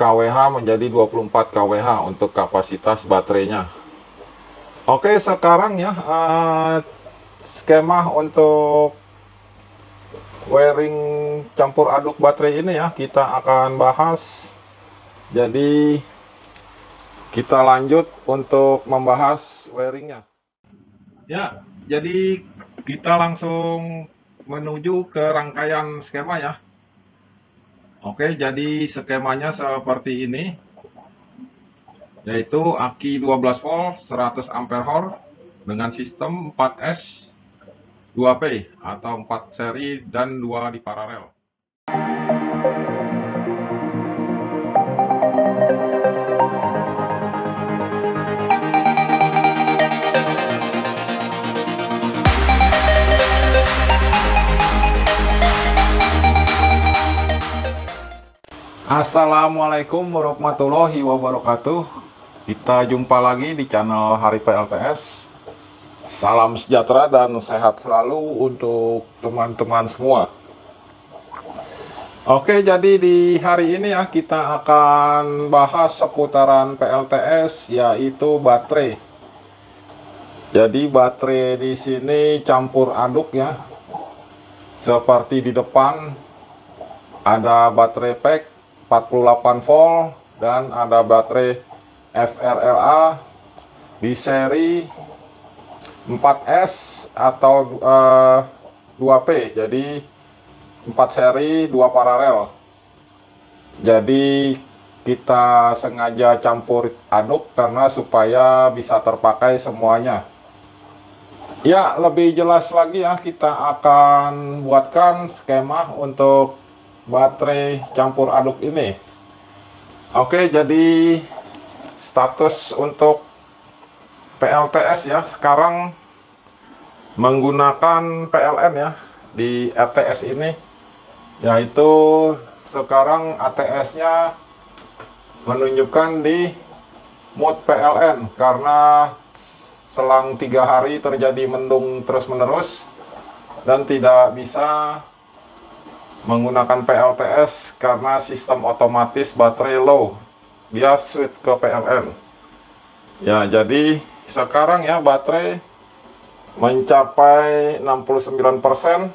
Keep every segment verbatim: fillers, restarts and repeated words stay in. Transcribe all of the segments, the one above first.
kWh menjadi dua puluh empat kilowatt untuk kapasitas baterainya. Oke, sekarang ya uh, skema untuk wiring campur aduk baterai ini ya kita akan bahas. Jadi kita lanjut untuk membahas wiringnya. Ya, jadi kita langsung menuju ke rangkaian skema ya. Oke, jadi skemanya seperti ini, yaitu aki dua belas volt seratus ampere hour dengan sistem empat S dua P atau empat seri dan dua di paralel. Assalamualaikum warahmatullahi wabarakatuh. Kita jumpa lagi di channel Hari P L T S. Salam sejahtera dan sehat selalu untuk teman-teman semua. Oke, jadi di hari ini ya kita akan bahas seputaran P L T S, yaitu baterai. Jadi baterai di sini campur aduk ya. Seperti di depan ada baterai pack empat puluh delapan volt dan ada baterai V R L A di seri empat S atau uh, dua P, jadi empat seri dua paralel. Jadi kita sengaja campur aduk karena supaya bisa terpakai semuanya. Ya, lebih jelas lagi ya kita akan buatkan skema untuk baterai campur aduk ini. Oke, jadi status untuk P L T S ya sekarang menggunakan P L N ya di A T S ini, yaitu sekarang A T S nya menunjukkan di mode P L N karena selang tiga hari terjadi mendung terus-menerus dan tidak bisa menggunakan P L T S karena sistem otomatis baterai low, dia switch ke P L N ya. Jadi sekarang ya baterai mencapai enam puluh sembilan persen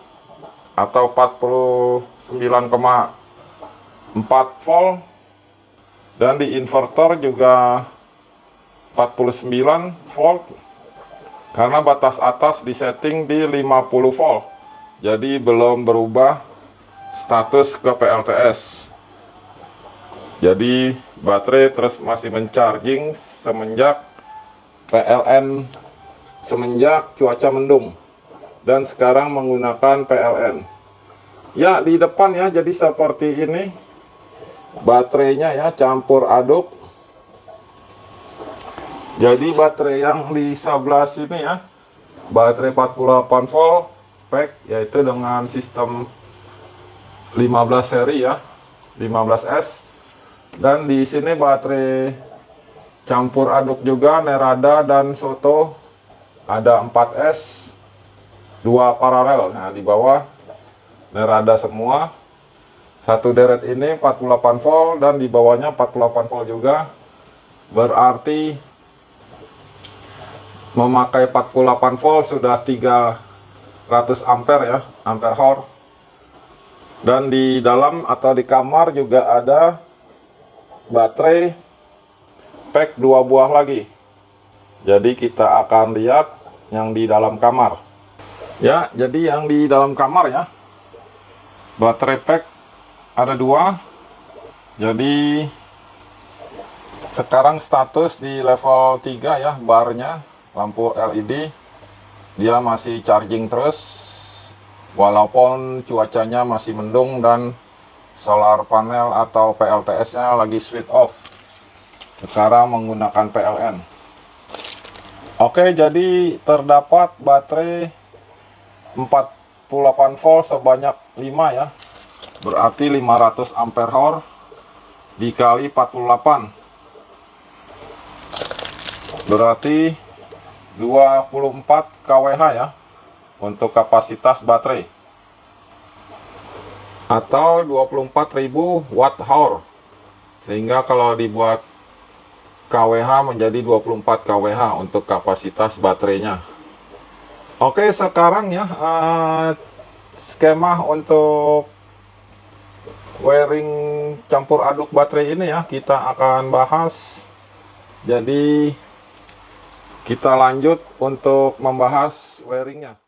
atau empat puluh sembilan koma empat volt dan di inverter juga empat puluh sembilan volt karena batas atas disetting di lima puluh volt, jadi belum berubah status ke P L T S. Jadi baterai terus masih mencharging semenjak P L N, semenjak cuaca mendung, dan sekarang menggunakan P L N ya. Di depan ya jadi seperti ini baterainya ya campur aduk. Jadi baterai yang di sebelah sini ya baterai empat puluh delapan volt pack, yaitu dengan sistem lima belas seri ya, lima belas S, dan di sini baterai campur aduk juga Nerada dan Soto ada empat S dua paralel. Nah, di bawah Nerada semua, satu deret ini empat puluh delapan volt dan di bawahnya empat puluh delapan volt juga, berarti memakai empat puluh delapan volt sudah tiga ratus ampere ya, ampere hour. Dan di dalam atau di kamar juga ada baterai pack dua buah lagi. Jadi kita akan lihat yang di dalam kamar. Ya, jadi yang di dalam kamar ya. Baterai pack ada dua. Jadi sekarang status di level tiga ya, barnya lampu L E D. Dia masih charging terus. Walaupun cuacanya masih mendung dan solar panel atau P L T S-nya lagi switch off. Sekarang menggunakan P L N. Oke, jadi terdapat baterai empat puluh delapan volt sebanyak lima ya. Berarti lima ratus ampere hour dikali empat puluh delapan. Berarti dua puluh empat kilowatt ya. Untuk kapasitas baterai atau dua puluh empat ribu watt hour sehingga kalau dibuat K W H menjadi dua puluh empat kilowatt untuk kapasitas baterainya. Oke, sekarang ya uh, skema untuk wiring campur aduk baterai ini ya kita akan bahas. Jadi kita lanjut untuk membahas wiringnya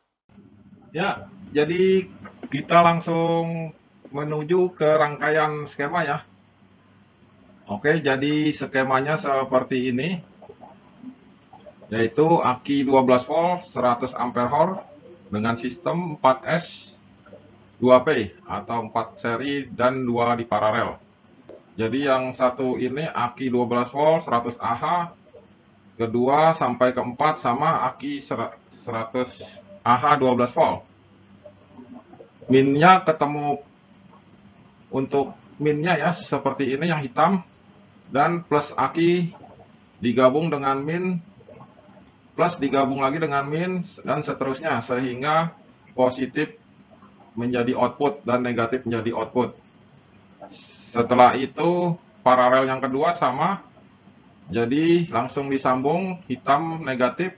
ya. Jadi kita langsung menuju ke rangkaian skema ya. Oke, jadi skemanya seperti ini, yaitu aki dua belas volt seratus ampere hour dengan sistem empat S dua P atau empat seri dan dua di paralel. Jadi yang satu ini aki dua belas volt seratus Ah, kedua sampai keempat sama aki seratus Ah dua belas volt. Minnya ketemu untuk minnya ya seperti ini yang hitam, dan plus aki digabung dengan min, plus digabung lagi dengan min, dan seterusnya, sehingga positif menjadi output dan negatif menjadi output. Setelah itu paralel yang kedua sama, jadi langsung disambung hitam negatif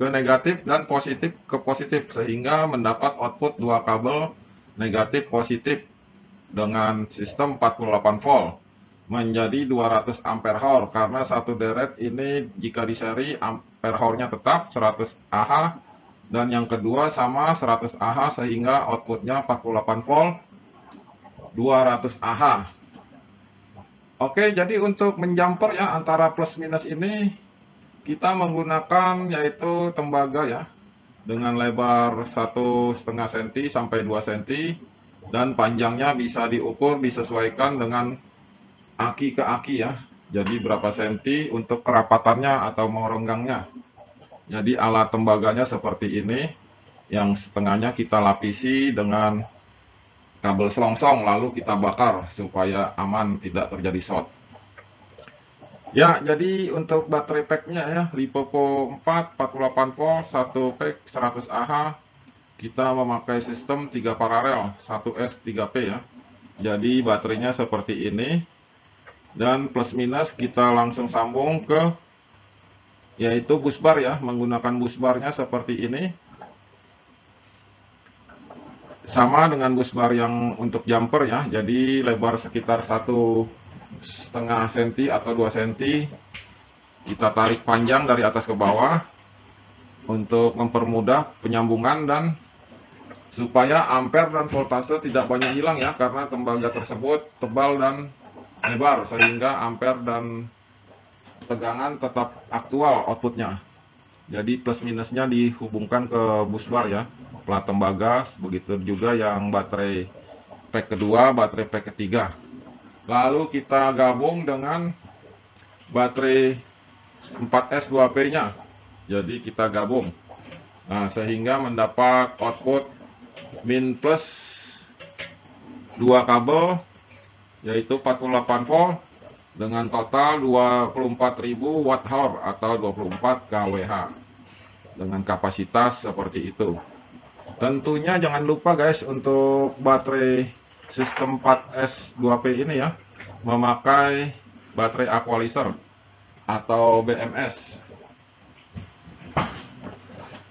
ke negatif dan positif ke positif, sehingga mendapat output dua kabel negatif positif dengan sistem empat puluh delapan volt menjadi dua ratus ampere hour, karena satu deret ini jika diseri ampere hournya tetap seratus Ah dan yang kedua sama seratus Ah, sehingga outputnya empat puluh delapan volt dua ratus Ah. Oke, jadi untuk menjumper ya antara plus minus ini kita menggunakan yaitu tembaga ya dengan lebar satu setengah senti sampai dua senti, dan panjangnya bisa diukur disesuaikan dengan aki ke aki ya, jadi berapa senti untuk kerapatannya atau mau renggangnya. Jadi alat tembaganya seperti ini, yang setengahnya kita lapisi dengan kabel selongsong lalu kita bakar supaya aman tidak terjadi short. Ya, jadi untuk baterai packnya ya LiPo four empat puluh delapan volt satu pack seratus Ah, kita memakai sistem tiga paralel satu S tiga P ya. Jadi baterainya seperti ini, dan plus minus kita langsung sambung ke yaitu busbar ya, menggunakan busbarnya seperti ini, sama dengan busbar yang untuk jumper ya. Jadi lebar sekitar satu setengah senti atau dua senti, kita tarik panjang dari atas ke bawah untuk mempermudah penyambungan dan supaya ampere dan voltase tidak banyak hilang ya, karena tembaga tersebut tebal dan lebar, sehingga ampere dan tegangan tetap aktual outputnya. Jadi plus minusnya dihubungkan ke busbar ya, plat tembaga, begitu juga yang baterai pack kedua, baterai pack ketiga. Lalu kita gabung dengan baterai empat S dua P nya, jadi kita gabung. Nah, sehingga mendapat output min plus dua kabel yaitu empat puluh delapan volt dengan total dua puluh empat ribu watt hour atau dua puluh empat kilowatt dengan kapasitas seperti itu. Tentunya jangan lupa guys, untuk baterai sistem empat S dua P ini ya memakai baterai Aqualizer atau B M S.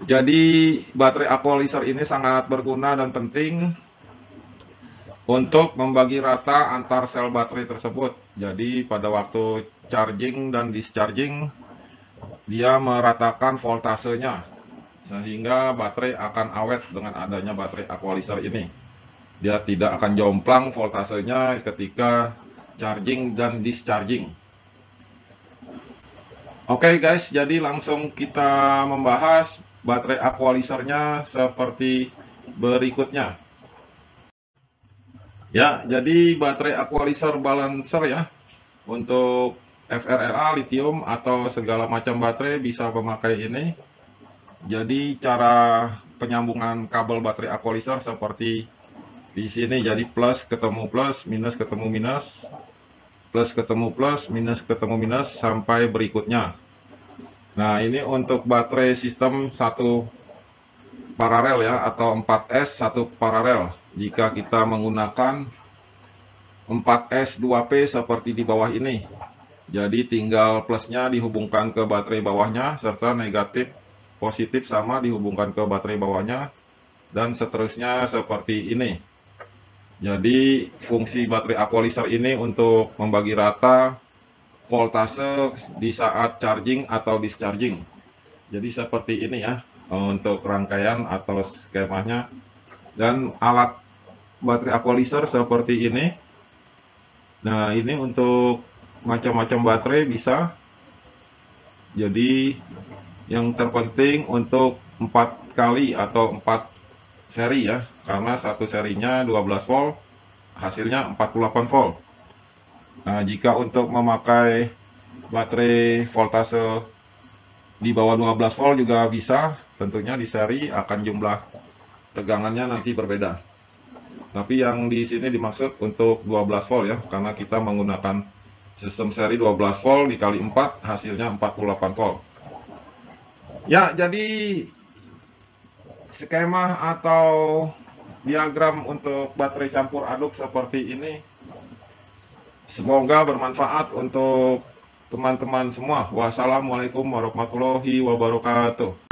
Jadi baterai Aqualizer ini sangat berguna dan penting untuk membagi rata antar sel baterai tersebut. Jadi pada waktu charging dan discharging dia meratakan voltasenya, sehingga baterai akan awet dengan adanya baterai Aqualizer ini. Dia tidak akan jomplang voltasenya ketika charging dan discharging. Oke guys, jadi langsung kita membahas baterai Aqualizernya seperti berikutnya. Ya, jadi baterai Aqualizer balancer ya untuk V R L A lithium atau segala macam baterai bisa memakai ini. Jadi cara penyambungan kabel baterai Aqualizer seperti di sini, jadi plus ketemu plus, minus ketemu minus, plus ketemu plus, minus ketemu minus sampai berikutnya. Nah, ini untuk baterai sistem satu paralel ya atau empat S satu paralel. Jika kita menggunakan empat S dua P seperti di bawah ini. Jadi tinggal plusnya dihubungkan ke baterai bawahnya, serta negatif positif sama dihubungkan ke baterai bawahnya, dan seterusnya seperti ini. Jadi fungsi baterai aqualizer ini untuk membagi rata voltase di saat charging atau discharging. Jadi seperti ini ya untuk rangkaian atau skemanya. Dan alat baterai aqualizer seperti ini. Nah, ini untuk macam-macam baterai bisa. Jadi yang terpenting untuk empat kali atau empat seri ya, karena satu serinya dua belas volt, hasilnya empat puluh delapan volt. Nah, jika untuk memakai baterai voltase di bawah dua belas volt juga bisa, tentunya di seri akan jumlah tegangannya nanti berbeda. Tapi yang di sini dimaksud untuk dua belas volt ya, karena kita menggunakan sistem seri dua belas volt dikali empat, hasilnya empat puluh delapan volt. Ya, jadi skema atau diagram untuk baterai campur aduk seperti ini. Semoga bermanfaat untuk teman-teman semua. Wassalamualaikum warahmatullahi wabarakatuh.